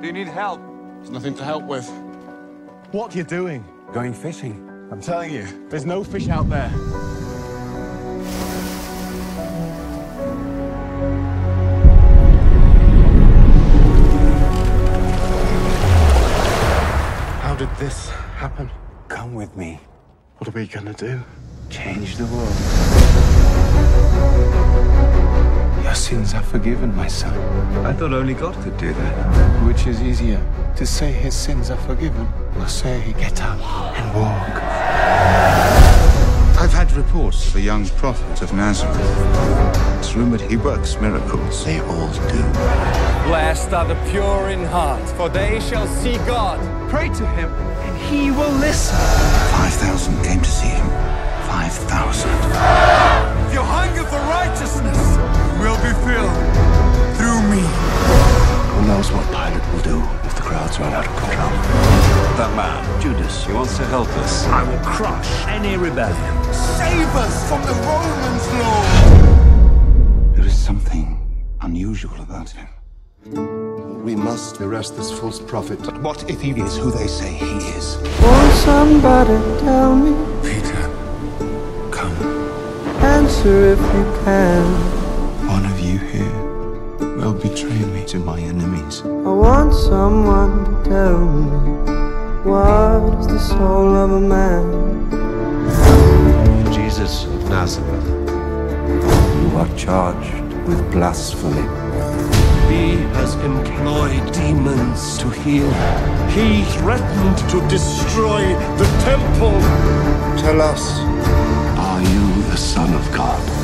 Do you need help? There's nothing to help with. What are you doing? Going fishing. I'm telling you, there's no fish out there. How did this happen? Come with me. What are we gonna do? Change the world. Your sins are forgiven, my son. I thought only God could do that. Which is easier, to say his sins are forgiven, or say, get up and walk? I've had reports of a young prophet of Nazareth. It's rumored he works miracles. They all do. Blessed are the pure in heart, for they shall see God. Pray to him, and he will listen. 5,000 came to see him. 5,000. If your hunger for righteousness will be filled through me. Who knows what Pilate will do if the crowds run out of control? That man, Judas, he wants to help us. I will crush any rebellion. Save us from the Romans, Lord! There is something unusual about him. We must arrest this false prophet. But what if he is who they say he is? Won't somebody tell me? Peter. Answer if you can. One of you here will betray me to my enemies. I want someone to tell me, what is the soul of a man? Jesus of Nazareth, you are charged with blasphemy. He has employed demons to heal. He threatened to destroy the temple. Tell us. Are you the Son of God?